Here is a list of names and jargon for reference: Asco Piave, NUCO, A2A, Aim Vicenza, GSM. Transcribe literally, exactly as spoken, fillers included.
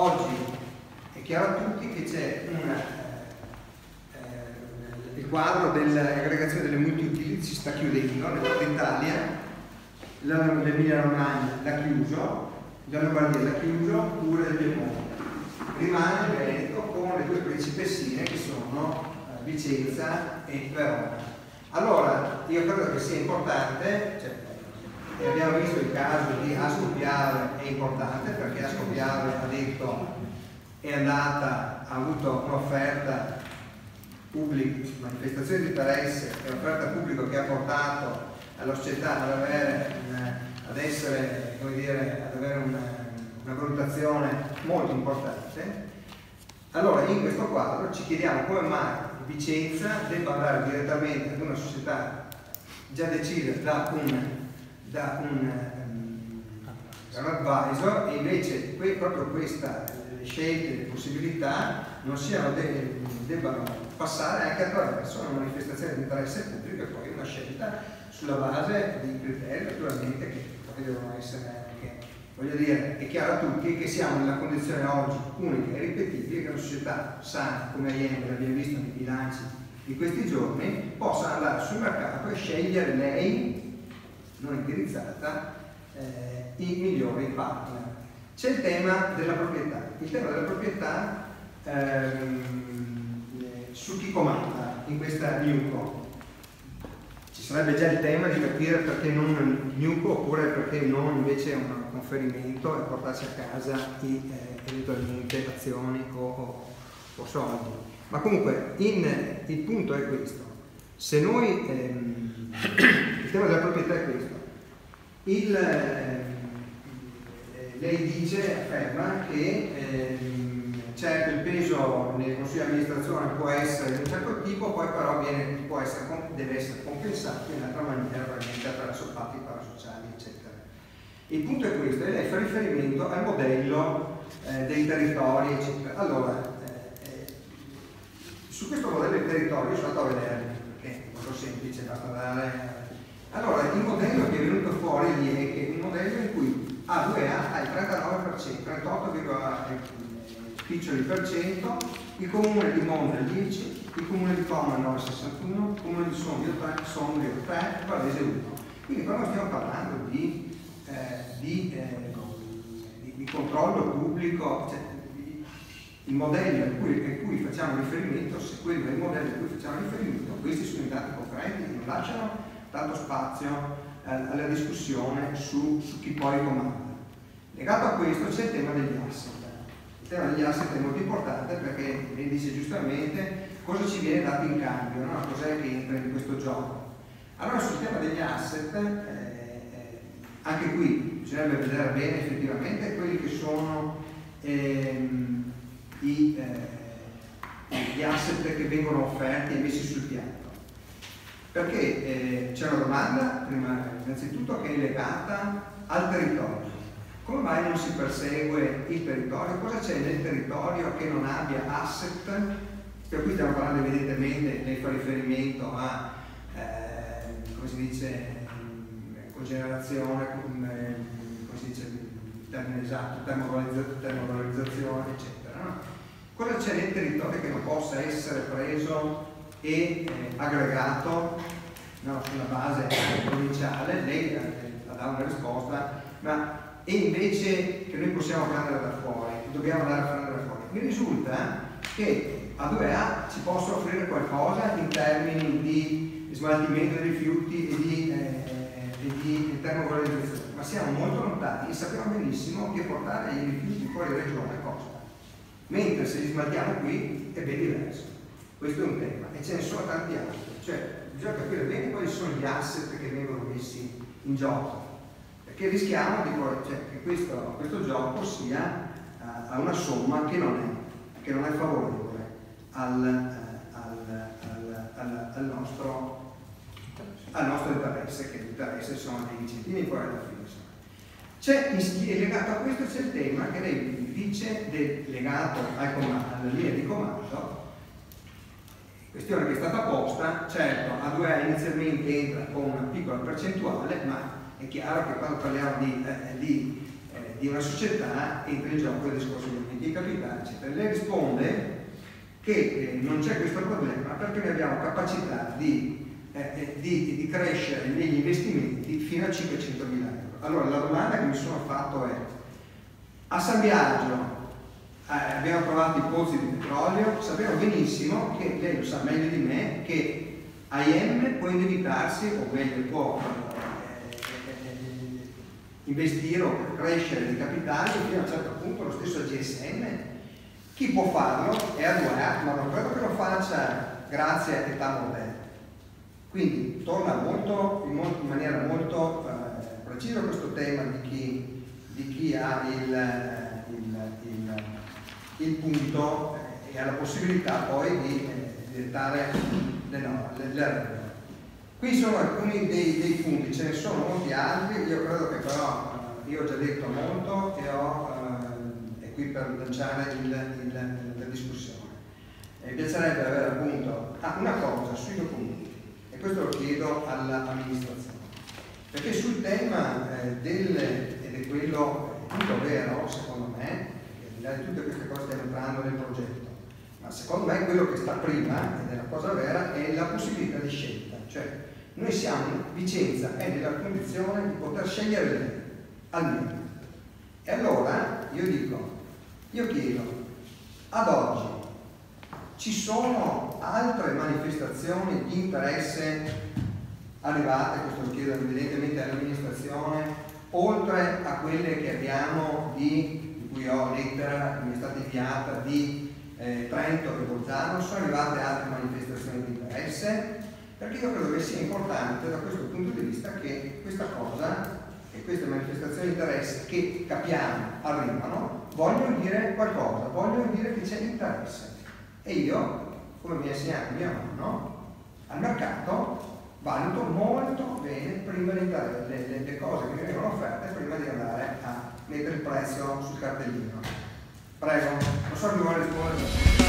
Oggi è chiaro a tutti che c'è eh, il quadro dell'aggregazione delle multi-utility si sta chiudendo, nel nord Italia, l'Emilia Romagna l'ha chiuso, la Lombardia l'ha chiuso, pure il Piemonte. Rimane il Veneto con le due principessine che sono eh, Vicenza e Verona. Allora, io credo che sia importante, cioè, abbiamo visto il caso di Asco Piave, è importante perché Asco Piave ha detto, è andata, ha avuto un'offerta pubblica, manifestazione di interesse, è un'offerta pubblica che ha portato alla società ad avere, ad essere, come dire, ad avere una, una valutazione molto importante. Allora in questo quadro ci chiediamo come mai Vicenza debba andare direttamente ad una società già decisa da un da un, um, un advisor, e invece que, proprio questa le scelte, le possibilità non siano de, debbano passare anche attraverso una manifestazione di interesse pubblico e poi una scelta sulla base di criteri naturalmente che poi devono essere anche, voglio dire, è chiaro a tutti che siamo nella condizione oggi unica e ripetibile che una società sana come Aim, l'abbiamo visto nei bilanci di questi giorni, possa andare sul mercato e scegliere lei non indirizzata, eh, i migliori partner. C'è il tema della proprietà, il tema della proprietà ehm, su chi comanda in questa NUCO. Ci sarebbe già il tema di capire perché non NUCO oppure perché non invece un conferimento e portarsi a casa i, eh, eventualmente azioni o, o, o soldi. Ma comunque in, il punto è questo. Se noi, ehm, il tema della proprietà è questo, il, ehm, lei dice, afferma che ehm, certo il peso nel consiglio di amministrazione può essere di un certo tipo, poi però viene, può essere, deve essere compensato in altra maniera, probabilmente attraverso patti parasociali, eccetera. Il punto è questo, e lei fa riferimento al modello eh, dei territori, eccetera. Allora, eh, su questo modello dei territori sono andato a vedere. Semplice, basta dare. Allora, il modello che è venuto fuori lì è che è un modello in cui A due A ha il trentanove per cento, trentotto virgola cinque per cento, il comune di Monza il dieci per cento, il comune di Como il nove virgola sessantuno per cento, il comune di Sondrio il tre per cento, il Varese uno per cento. Quindi qua non stiamo parlando di, eh, di, eh, di, di controllo pubblico, cioè, di, il modello a cui, a cui facciamo riferimento, se quello è il modello a cui facciamo riferimento, questi sono i dati concreti che non lasciano tanto spazio eh, alla discussione su, su chi poi comanda. Legato a questo c'è il tema degli asset. Il tema degli asset è molto importante perché lei dice giustamente cosa ci viene dato in cambio, no? Cos'è che entra in questo gioco. Allora sul tema degli asset, eh, anche qui bisognerebbe vedere bene effettivamente quelli che sono ehm, i... Eh, gli asset che vengono offerti e messi sul piatto, perché eh, c'è una domanda prima, innanzitutto, che è legata al territorio. Come mai non si persegue il territorio? Cosa c'è nel territorio che non abbia asset? Per cui stiamo parlando evidentemente, lei fa riferimento a eh, come si dice cogenerazione, come, come si dice il termine esatto, termovalorizzazione, eccetera, no? Cosa c'è nel territorio che non possa essere preso e eh, aggregato, no, sulla base provinciale? Lei la dà una risposta, ma e invece che noi possiamo prendere da fuori, dobbiamo andare a prendere da fuori. Mi risulta che A due A ci possa offrire qualcosa in termini di smaltimento dei rifiuti e di, eh, e di termovalorizzazione, ma siamo molto lontani e sappiamo benissimo che portare i rifiuti fuori regione costa. Mentre se li smaltiamo qui è ben diverso. Questo è un tema e ce ne sono tanti altri, cioè bisogna capire bene quali sono gli asset che vengono messi in gioco, perché rischiamo di, cioè, che questo, questo gioco sia uh, a una somma che non è, che non è favorevole al, uh, al, al, al, al, nostro, al nostro interesse, che l'interesse sono dei incentivi fuori alla fine. C'è, legato a questo c'è il tema che lei dice del, legato al comando, alla linea di comando, questione che è stata posta. Certo, A due A inizialmente entra con una piccola percentuale, ma è chiaro che quando parliamo di, eh, di eh, di una società entra in gioco il discorso di multiplicabilità, eccetera. Lei risponde che eh, non c'è questo problema perché noi abbiamo capacità di, eh, di, di crescere negli investimenti fino a cinquecentomila euro. Allora la domanda che mi sono fatto è: a San Biagio eh, abbiamo trovato i pozzi di petrolio, sappiamo benissimo, che lei lo sa meglio di me, che A I M può indebitarsi, o meglio può eh, eh, investire o crescere di capitale fino a un certo punto, lo stesso G S M. Chi può farlo è A due A, ma non credo che lo faccia grazie a età moderna. Quindi torna molto, in, molto, in maniera molto eh, precisa questo tema di chi, di chi ha il, il, il, il punto eh, e ha la possibilità poi di eh, dettare. No, le, le, qui sono alcuni dei, dei punti, ce ne sono molti altri. Io credo che però, io ho già detto molto e ho, eh, è qui per lanciare il, il, la discussione. Mi piacerebbe avere appunto ah, una cosa sui documenti, e questo lo chiedo all'amministrazione, perché sul tema eh, del, ed è quello tutto vero secondo me, perché tutte queste cose stiamo entrando nel progetto. Ma secondo me quello che sta prima, ed è la cosa vera, è la possibilità di scelta. Cioè, noi siamo, Vicenza è nella condizione di poter scegliere lei, almeno. E allora io dico, io chiedo, ad oggi ci sono altre manifestazioni di interesse arrivate, questo lo chiedo evidentemente all'amministrazione, oltre a quelle che abbiamo di, di cui ho lettera, che mi è stata inviata, di Eh, Trento e Bolzano? Sono arrivate altre manifestazioni di interesse? Perché io credo che sia importante da questo punto di vista che questa cosa e queste manifestazioni di interesse che capiamo arrivano vogliono dire qualcosa, vogliono dire che c'è interesse. E io, come mi ha insegnato mio nonno, al mercato valuto molto bene prima di dare le, le, le cose che mi vengono offerte, prima di andare a mettere il prezzo sul cartellino. Prego, non so chi vuole rispondere.